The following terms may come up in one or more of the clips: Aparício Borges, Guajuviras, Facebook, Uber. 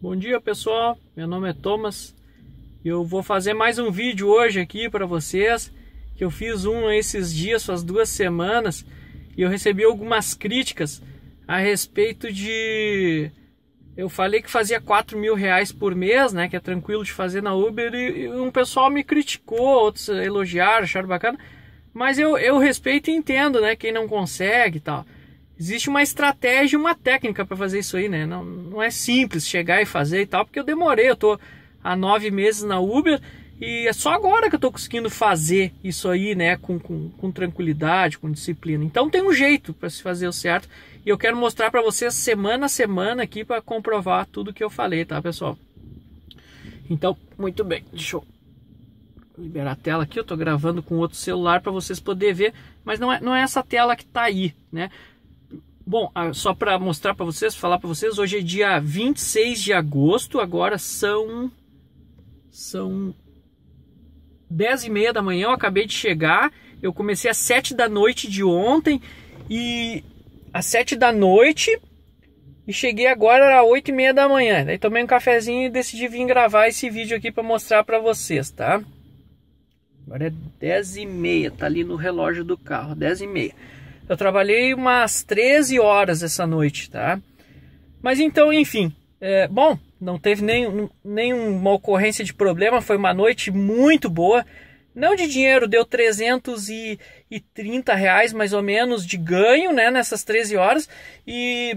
Bom dia pessoal, meu nome é Thomas. Eu vou fazer mais um vídeo hoje aqui para vocês, que eu fiz um esses dias, faz 2 semanas, e eu recebi algumas críticas a respeito de... Eu falei que fazia 4 mil reais por mês, né, que é tranquilo de fazer na Uber, e um pessoal me criticou, outros elogiaram, acharam bacana, mas eu respeito e entendo, né, quem não consegue e tal. Existe uma estratégia e uma técnica para fazer isso aí, né? Não é simples chegar e fazer e tal, porque eu demorei, eu tô há 9 meses na Uber e é só agora que eu tô conseguindo fazer isso aí, né? Com tranquilidade, com disciplina. Então tem um jeito para se fazer o certo e eu quero mostrar para vocês semana a semana aqui para comprovar tudo que eu falei, tá, pessoal? Então, muito bem, deixa eu liberar a tela aqui. Eu tô gravando com outro celular para vocês poderem ver, mas não é essa tela que tá aí, né? Bom, só para mostrar para vocês, falar para vocês, hoje é dia 26 de agosto, agora são 10h30 da manhã, eu acabei de chegar, eu comecei às 7 da noite de ontem, e às 7 da noite, e cheguei agora, era 8h30 da manhã, daí tomei um cafezinho e decidi vir gravar esse vídeo aqui para mostrar para vocês, tá? Agora é 10h30, tá ali no relógio do carro, 10h30. Eu trabalhei umas 13 horas essa noite, tá? Mas então, enfim, bom, não teve nenhuma ocorrência de problema, foi uma noite muito boa. Não de dinheiro, deu 330 reais mais ou menos de ganho, né, nessas 13 horas. E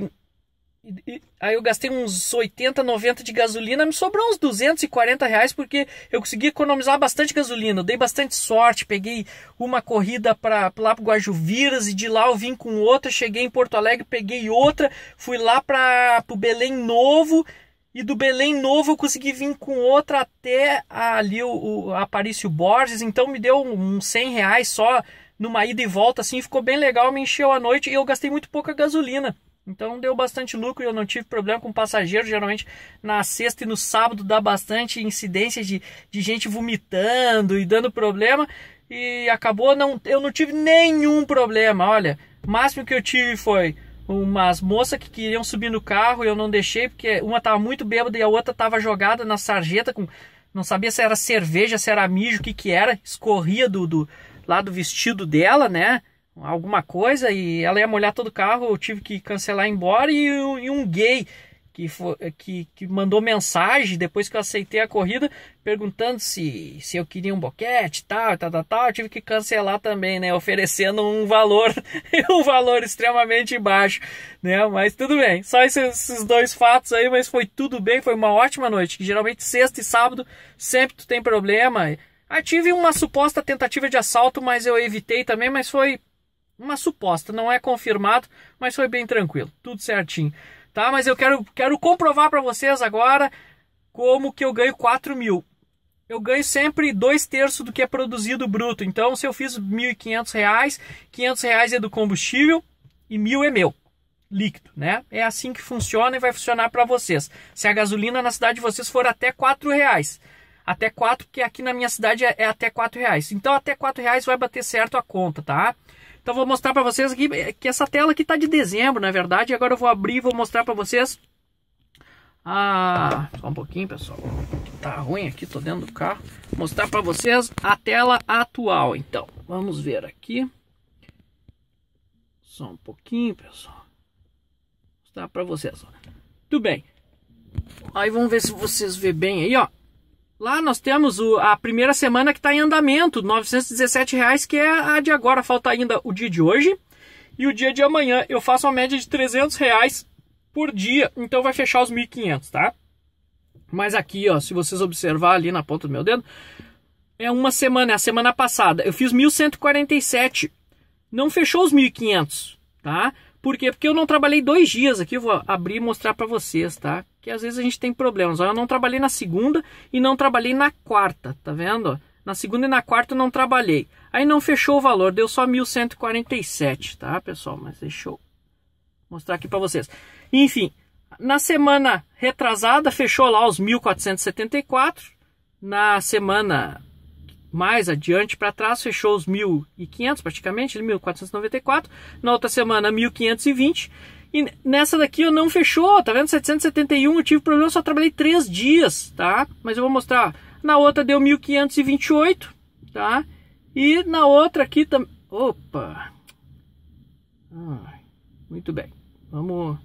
aí eu gastei uns 80, 90 de gasolina, me sobrou uns 240 reais porque eu consegui economizar bastante gasolina. Eu dei bastante sorte, peguei uma corrida lá para Guajuviras e de lá eu vim com outra, cheguei em Porto Alegre, peguei outra, fui lá para o Belém Novo e do Belém Novo eu consegui vir com outra até ali o Aparício Borges, então me deu uns 100 reais só numa ida e volta, assim, ficou bem legal, me encheu a noite e eu gastei muito pouca gasolina. Então deu bastante lucro e eu não tive problema com passageiro. Geralmente na sexta e no sábado dá bastante incidência de gente vomitando e dando problema. E acabou, eu não tive nenhum problema, olha. O máximo que eu tive foi umas moças que queriam subir no carro e eu não deixei. Porque uma estava muito bêbada e a outra estava jogada na sarjeta. Não sabia se era cerveja, se era mijo, o que que era. Escorria lá do vestido dela, né? Alguma coisa e ela ia molhar todo o carro, eu tive que cancelar e ir embora. E um gay que mandou mensagem depois que eu aceitei a corrida perguntando se eu queria um boquete, tal, eu tive que cancelar também, né, oferecendo um valor extremamente baixo, né, mas tudo bem, só esses 2 fatos aí, mas foi tudo bem, foi uma ótima noite, que geralmente sexta e sábado sempre tu tem problema. Ah, tive uma suposta tentativa de assalto, mas eu evitei também, mas foi uma suposta, não é confirmado, mas foi bem tranquilo, tudo certinho, tá? Mas eu quero comprovar para vocês agora como que eu ganho 4 mil. Eu ganho sempre 2/3 do que é produzido bruto, então se eu fiz R$ 1.500, R$ 500 é do combustível e R$ 1.000 é meu, líquido, né? É assim que funciona e vai funcionar para vocês. Se a gasolina na cidade de vocês for até R$ 4,00, até 4, porque aqui na minha cidade é até R$ 4,00, então até R$ 4,00 vai bater certo a conta, tá? Então vou mostrar para vocês aqui, que essa tela aqui tá de dezembro, na verdade. Agora eu vou abrir e vou mostrar para vocês. Só um pouquinho, pessoal. Tá ruim aqui, tô dentro do carro. Vou mostrar para vocês a tela atual, então. Vamos ver aqui. Só um pouquinho, pessoal. Vou mostrar para vocês, ó. Tudo bem. Aí vamos ver se vocês vê bem aí, ó. Lá nós temos a primeira semana que está em andamento, R$ 917,00, que é a de agora. Falta ainda o dia de hoje e o dia de amanhã. Eu faço uma média de R$ 300,00 por dia, então vai fechar os R$ 1.500, tá? Mas aqui, ó, se vocês observar ali na ponta do meu dedo, é uma semana, é a semana passada. Eu fiz R$ 1.147,00, não fechou os R$ 1.500, tá? Por quê? Porque eu não trabalhei 2 dias aqui, eu vou abrir e mostrar para vocês, tá? Que às vezes a gente tem problemas. Eu não trabalhei na segunda e não trabalhei na quarta, tá vendo? Na segunda e na quarta eu não trabalhei. Aí não fechou o valor, deu só 1.147, tá, pessoal? Mas deixa eu mostrar aqui para vocês. Enfim, na semana retrasada fechou lá os 1.474, na semana... mais adiante para trás fechou os 1.500, praticamente, 1.494, na outra semana 1.520 E nessa daqui eu não fechou, tá vendo? 771, eu tive problema, só trabalhei 3 dias, tá? Mas eu vou mostrar. Na outra deu 1528, tá? E na outra aqui também... Opa! Muito bem. Vamos...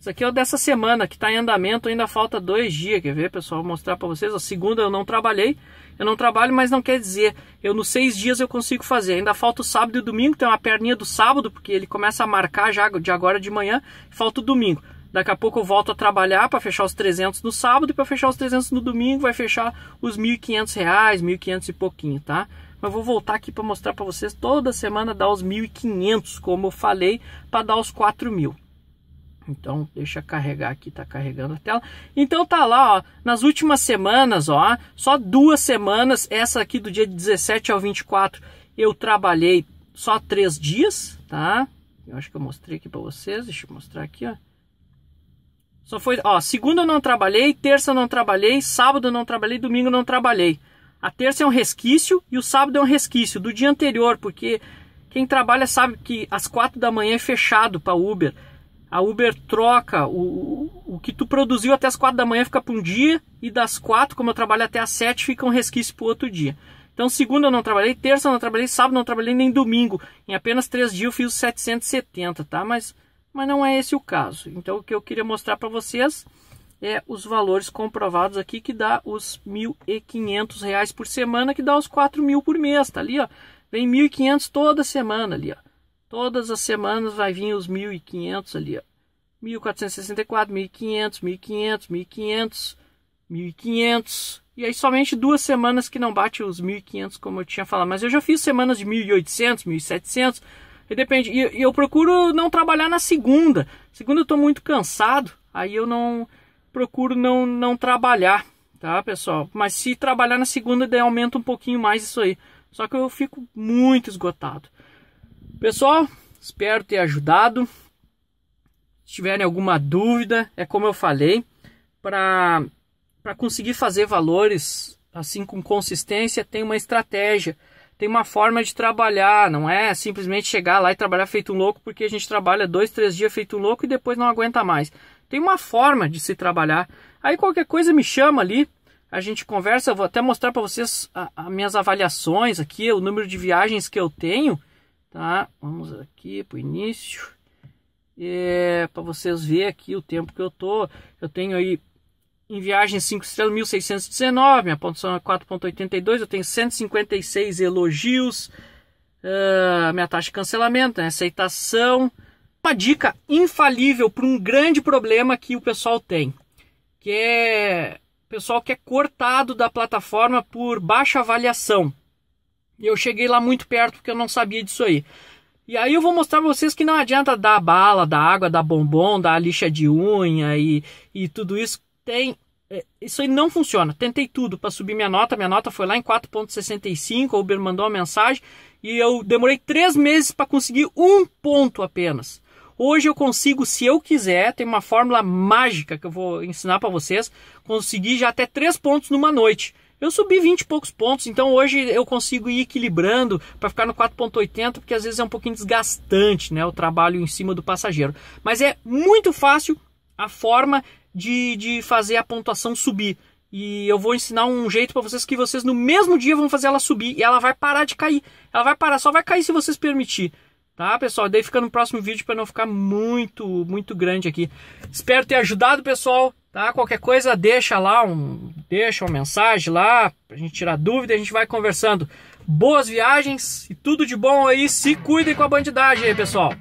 Isso aqui é o dessa semana, que tá em andamento, ainda falta 2 dias. Quer ver, pessoal? Vou mostrar pra vocês. A segunda eu não trabalhei. Eu não trabalho, mas não quer dizer. Eu nos 6 dias eu consigo fazer. Ainda falta o sábado e o domingo. Tem uma perninha do sábado, porque ele começa a marcar já de agora de manhã. Falta o domingo. Daqui a pouco eu volto a trabalhar para fechar os 300 no sábado e para fechar os 300 no domingo vai fechar os R$1.500, 1.500 e pouquinho, tá? Mas vou voltar aqui para mostrar para vocês. Toda semana dá os 1.500, como eu falei, para dar os 4.000. Então, deixa carregar aqui, tá carregando a tela. Então tá lá, ó, nas últimas semanas, ó, só 2 semanas, essa aqui do dia 17 ao 24, eu trabalhei só 3 dias, tá? Eu acho que eu mostrei aqui para vocês, deixa eu mostrar aqui, ó. Só foi, ó, segunda eu não trabalhei, terça eu não trabalhei, sábado eu não trabalhei, domingo eu não trabalhei. A terça é um resquício e o sábado é um resquício do dia anterior, porque quem trabalha sabe que às 4 da manhã é fechado para Uber. A Uber troca o que tu produziu até as 4 da manhã fica para um dia e das 4, como eu trabalho até as 7, fica um resquício para o outro dia. Então segunda eu não trabalhei, terça eu não trabalhei, sábado eu não trabalhei, nem domingo. Em apenas 3 dias eu fiz 770, tá? Mas não é esse o caso. Então o que eu queria mostrar para vocês é os valores comprovados aqui, que dá os R$1.500 por semana, que dá os 4.000 por mês, tá ali, ó. Vem 1.500 toda semana ali, ó. Todas as semanas vai vir os 1.500 ali, ó. 1.464, 1.500, 1.500, 1.500, 1.500. E aí somente 2 semanas que não bate os 1.500, como eu tinha falado. Mas eu já fiz semanas de 1.800, 1.700. E depende. E eu procuro não trabalhar na segunda. Segunda eu estou muito cansado. Aí eu não procuro não trabalhar, tá, pessoal? Mas se trabalhar na segunda, daí aumenta um pouquinho mais isso aí. Só que eu fico muito esgotado. Pessoal, espero ter ajudado. Se tiverem alguma dúvida, é como eu falei, para conseguir fazer valores assim com consistência, tem uma estratégia, tem uma forma de trabalhar, não é simplesmente chegar lá e trabalhar feito um louco, porque a gente trabalha 2, 3 dias feito um louco e depois não aguenta mais. Tem uma forma de se trabalhar. Aí qualquer coisa me chama ali, a gente conversa. Eu vou até mostrar para vocês as minhas avaliações aqui, o número de viagens que eu tenho. Tá, vamos aqui para o início, para vocês verem aqui o tempo que eu tô. Eu tenho aí em viagens 5 estrelas 1.619, minha pontuação é 4.82, eu tenho 156 elogios, minha taxa de cancelamento, né, aceitação. Uma dica infalível para um grande problema que o pessoal tem, que é o pessoal que é cortado da plataforma por baixa avaliação. E eu cheguei lá muito perto porque eu não sabia disso aí. E aí eu vou mostrar pra vocês que não adianta dar bala, dar água, dar bombom, dar lixa de unha e tudo isso. Isso aí não funciona. Tentei tudo para subir minha nota foi lá em 4.65, a Uber mandou uma mensagem e eu demorei 3 meses para conseguir 1 ponto apenas. Hoje eu consigo, se eu quiser, tem uma fórmula mágica que eu vou ensinar para vocês, conseguir já até 3 pontos numa noite. Eu subi 20 e poucos pontos, então hoje eu consigo ir equilibrando para ficar no 4.80, porque às vezes é um pouquinho desgastante, né, o trabalho em cima do passageiro. Mas é muito fácil a forma de fazer a pontuação subir. E eu vou ensinar um jeito para vocês que vocês no mesmo dia vão fazer ela subir e ela vai parar de cair. Ela vai parar, só vai cair se vocês permitirem. Tá, pessoal? Daí fica no próximo vídeo para não ficar muito grande aqui. Espero ter ajudado, pessoal. Tá? Qualquer coisa, deixa uma mensagem lá pra gente tirar dúvida, a gente vai conversando. Boas viagens e tudo de bom aí. Se cuidem com a bandidagem aí, pessoal.